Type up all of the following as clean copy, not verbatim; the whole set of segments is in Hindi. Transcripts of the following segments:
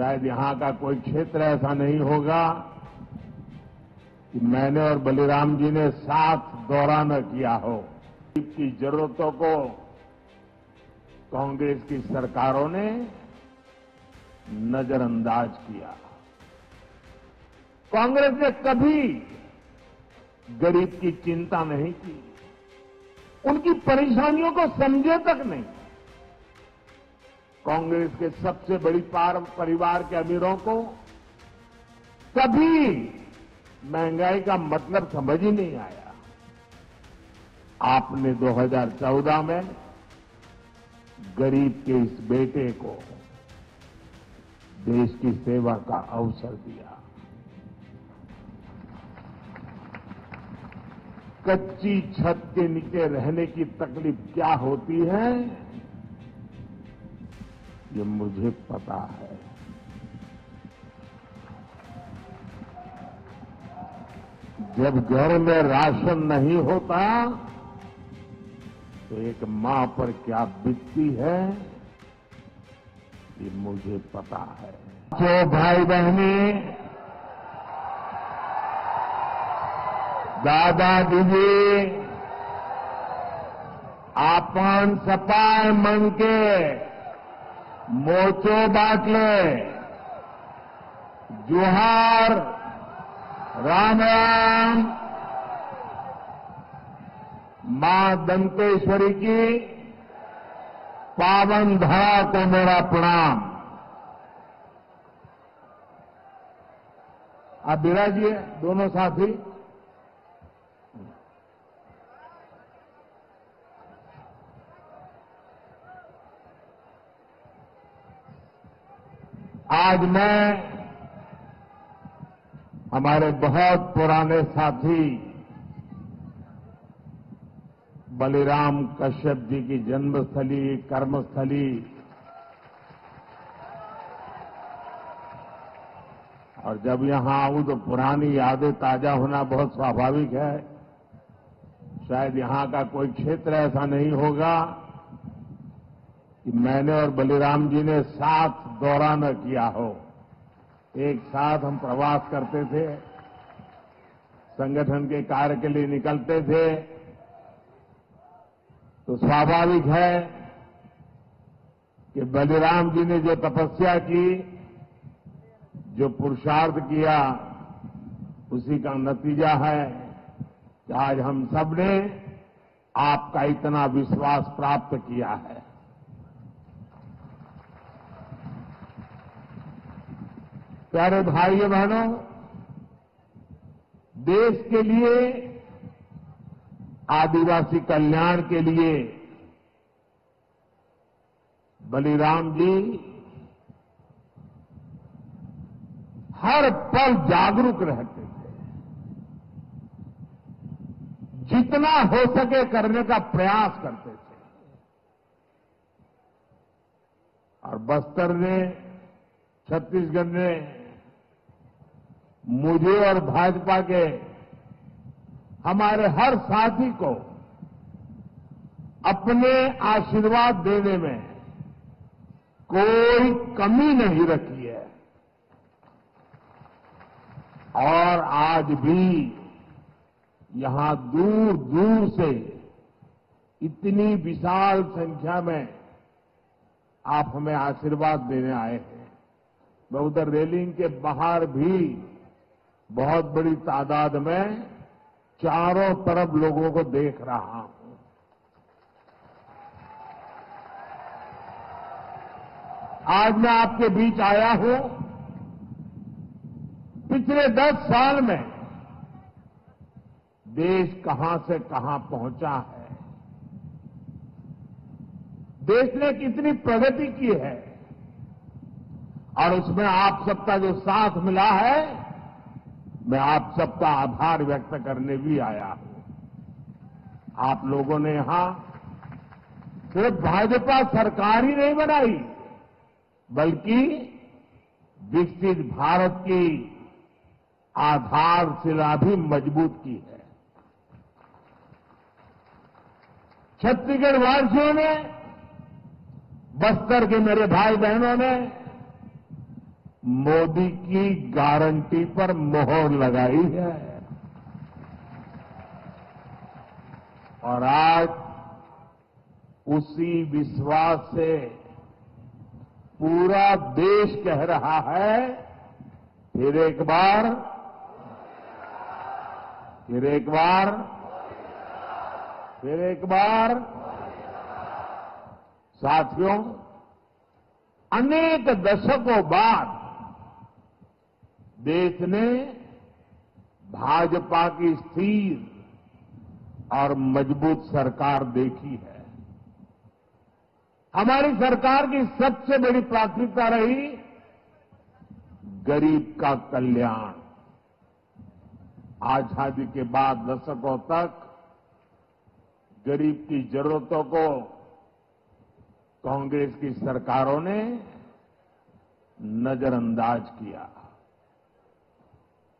शायद यहाँ का कोई क्षेत्र ऐसा नहीं होगा कि मैंने और बलिराम जी ने साथ दौरा न किया हो। गरीब की जरूरतों को कांग्रेस की सरकारों ने नजरअंदाज किया। कांग्रेस ने कभी गरीब की चिंता नहीं की, उनकी परेशानियों को समझे तक नहीं। कांग्रेस के सबसे बड़ी परिवार के अमीरों को कभी महंगाई का मतलब समझ ही नहीं आया। आपने 2014 में गरीब के इस बेटे को देश की सेवा का अवसर दिया। कच्ची छत के नीचे रहने की तकलीफ क्या होती है ये मुझे पता है। जब घर में राशन नहीं होता तो एक मां पर क्या बीतती है ये मुझे पता है। जो भाई बहनी, दादा दीदी, आपन सपाय मन के मोचो बाटले, जोहार, राम राम। मां दंतेश्वरी की पावन धारा को मेरा प्रणाम। आप विराजिए दोनों साथी। आज मैं हमारे बहुत पुराने साथी बलिराम कश्यप जी की जन्मस्थली, कर्मस्थली और जब यहां आऊं तो पुरानी यादें ताजा होना बहुत स्वाभाविक है। शायद यहां का कोई क्षेत्र ऐसा नहीं होगा कि मैंने और बलिराम जी ने साथ दौरा न किया हो। एक साथ हम प्रवास करते थे, संगठन के कार्य के लिए निकलते थे, तो स्वाभाविक है कि बलिराम जी ने जो तपस्या की, जो पुरुषार्थ किया, उसी का नतीजा है कि आज हम सब ने आपका इतना विश्वास प्राप्त किया है। प्यारे भाइयों बहनों, देश के लिए, आदिवासी कल्याण के लिए बलिराम जी हर पल जागरूक रहते थे। जितना हो सके करने का प्रयास करते थे और बस्तर ने, छत्तीसगढ़ ने मुझे और भाजपा के हमारे हर साथी को अपने आशीर्वाद देने में कोई कमी नहीं रखी है और आज भी यहां दूर दूर से इतनी विशाल संख्या में आप हमें आशीर्वाद देने आए हैं। मैं उधर रेलिंग के बाहर भी बहुत बड़ी तादाद में चारों तरफ लोगों को देख रहा हूं। आज मैं आपके बीच आया हूं। पिछले 10 साल में देश कहां से कहां पहुंचा है, देश ने कितनी प्रगति की है और उसमें आप सबका जो साथ मिला है, मैं आप सबका आभार व्यक्त करने भी आया हूं। आप लोगों ने यहां सिर्फ भाजपा सरकार ही नहीं बनाई, बल्कि विकसित भारत की आधारशिला भी मजबूत की है। छत्तीसगढ़ वासियों ने, बस्तर के मेरे भाई बहनों ने मोदी की गारंटी पर मोहर लगाई है। और आज उसी विश्वास से पूरा देश कह रहा है फिर एक बार। साथियों, अनेक दशकों बाद देश ने भाजपा की स्थिर और मजबूत सरकार देखी है। हमारी सरकार की सबसे बड़ी प्राथमिकता रही गरीब का कल्याण। आजादी के बाद दशकों तक गरीब की जरूरतों को कांग्रेस की सरकारों ने नजरअंदाज किया।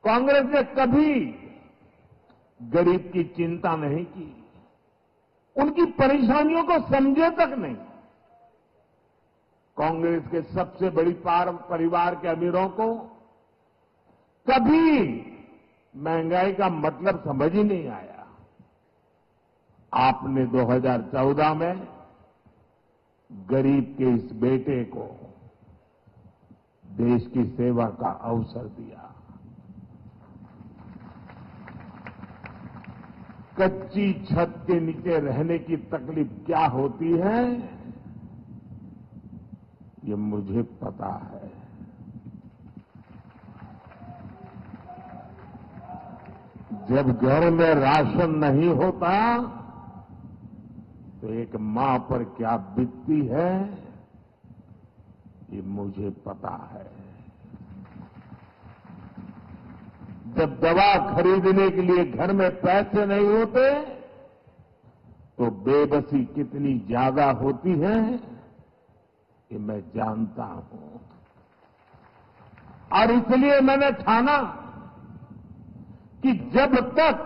कांग्रेस ने कभी गरीब की चिंता नहीं की, उनकी परेशानियों को समझे तक नहीं। कांग्रेस के सबसे बड़ी परिवार के अमीरों को कभी महंगाई का मतलब समझ ही नहीं आया। आपने 2014 में गरीब के इस बेटे को देश की सेवा का अवसर दिया। कच्ची छत के नीचे रहने की तकलीफ क्या होती है ये मुझे पता है। जब घर में राशन नहीं होता तो एक मां पर क्या बीतती है ये मुझे पता है। जब दवा खरीदने के लिए घर में पैसे नहीं होते तो बेबसी कितनी ज्यादा होती है ये मैं जानता हूं। और इसलिए मैंने ठाना कि जब तक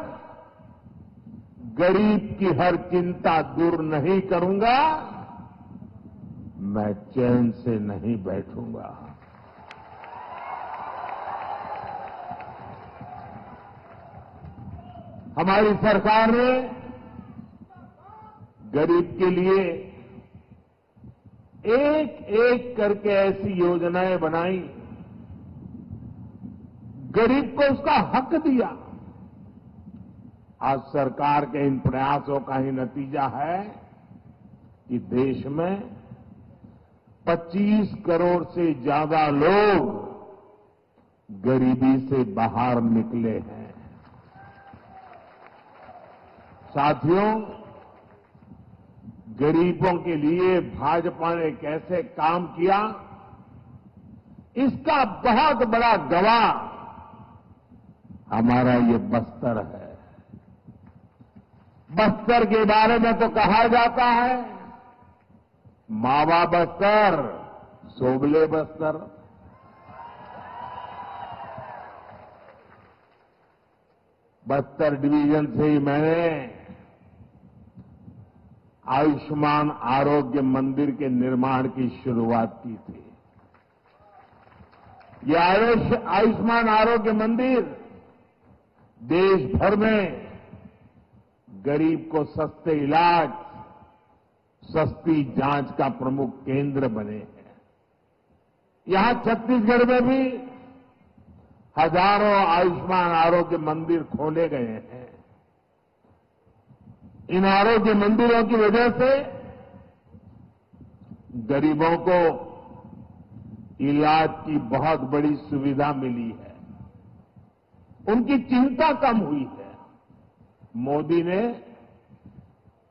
गरीब की हर चिंता दूर नहीं करूंगा मैं चैन से नहीं बैठूंगा। हमारी सरकार ने गरीब के लिए एक एक करके ऐसी योजनाएं बनाई, गरीब को उसका हक दिया। आज सरकार के इन प्रयासों का ही नतीजा है कि देश में 25 करोड़ से ज्यादा लोग गरीबी से बाहर निकले हैं। साथियों, गरीबों के लिए भाजपा ने कैसे काम किया इसका बहुत बड़ा गवाह हमारा ये बस्तर है। बस्तर के बारे में तो कहा जाता है मावा बस्तर, सोबले बस्तर। बस्तर डिवीजन से ही मैंने आयुष्मान आरोग्य मंदिर के निर्माण की शुरुआत की थी। यह आयुष्मान आरोग्य मंदिर देश भर में गरीब को सस्ते इलाज, सस्ती जांच का प्रमुख केंद्र बने हैं। यहां छत्तीसगढ़ में भी हजारों आयुष्मान आरोग्य मंदिर खोले गए हैं। इन आरोग्य मंदिरों की वजह से गरीबों को इलाज की बहुत बड़ी सुविधा मिली है, उनकी चिंता कम हुई है। मोदी ने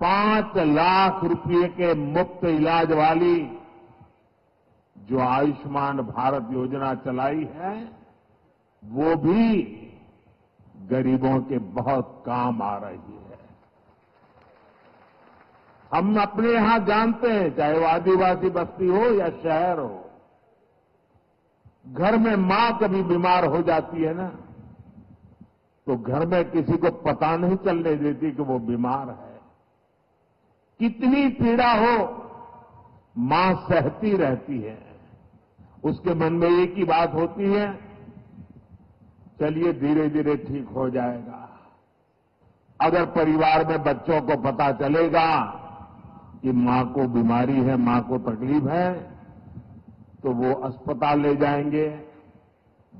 5 लाख रुपए के मुफ्त इलाज वाली जो आयुष्मान भारत योजना चलाई है वो भी गरीबों के बहुत काम आ रही है। हम अपने यहां जानते हैं, चाहे वो आदिवासी बस्ती हो या शहर हो, घर में मां कभी बीमार हो जाती है ना, तो घर में किसी को पता नहीं चलने देती कि वो बीमार है। कितनी पीड़ा हो मां सहती रहती है उसके मन में एक ही बात होती है, चलिए धीरे धीरे ठीक हो जाएगा। अगर परिवार में बच्चों को पता चलेगा कि मां को बीमारी है, मां को तकलीफ है, तो वो अस्पताल ले जाएंगे,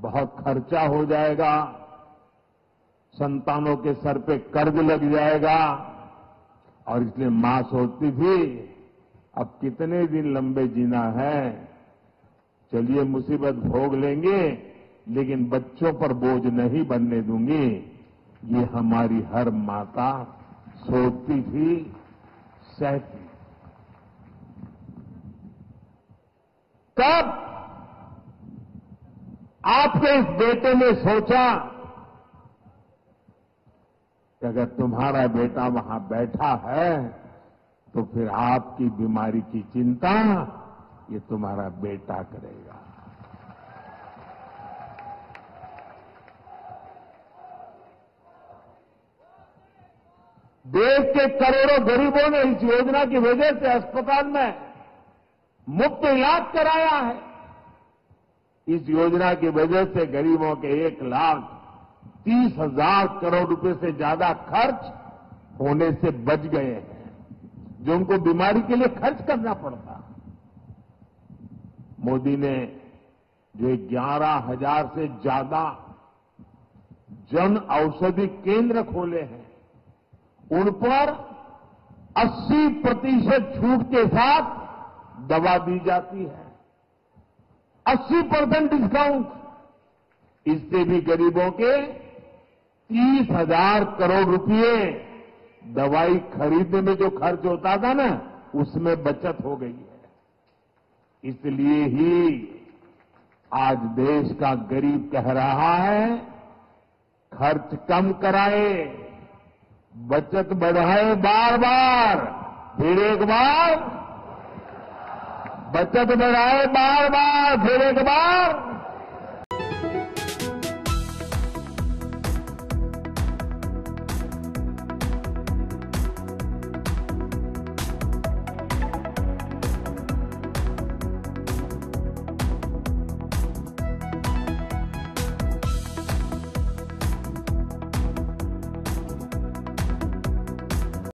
बहुत खर्चा हो जाएगा, संतानों के सर पे कर्ज लग जाएगा। और इसलिए मां सोचती थी अब कितने दिन लंबे जीना है, चलिए मुसीबत भोग लेंगे लेकिन बच्चों पर बोझ नहीं बनने दूंगी। ये हमारी हर माता सोचती थी, सहती। तब आपके इस बेटे ने सोचा कि अगर तुम्हारा बेटा वहां बैठा है तो फिर आपकी बीमारी की चिंता ये तुम्हारा बेटा करेगा। देश के करोड़ों गरीबों ने इस योजना की वजह से अस्पताल में मुफ्त इलाज कराया है। इस योजना की वजह से गरीबों के 1,30,000 करोड़ रुपए से ज्यादा खर्च होने से बच गए हैं, जो उनको बीमारी के लिए खर्च करना पड़ता। मोदी ने जो 11,000 से ज्यादा जन औषधि केंद्र खोले हैं, उन पर 80% छूट के साथ दवा दी जाती है, 80% डिस्काउंट। इससे भी गरीबों के 30,000 करोड़ रुपए दवाई खरीदने में जो खर्च होता था ना, उसमें बचत हो गई है। इसलिए ही आज देश का गरीब कह रहा है, खर्च कम कराए, बचत बढ़ाए, बार बार फिर एक बार, बचत बढ़ाए बार बार फिर एक बार।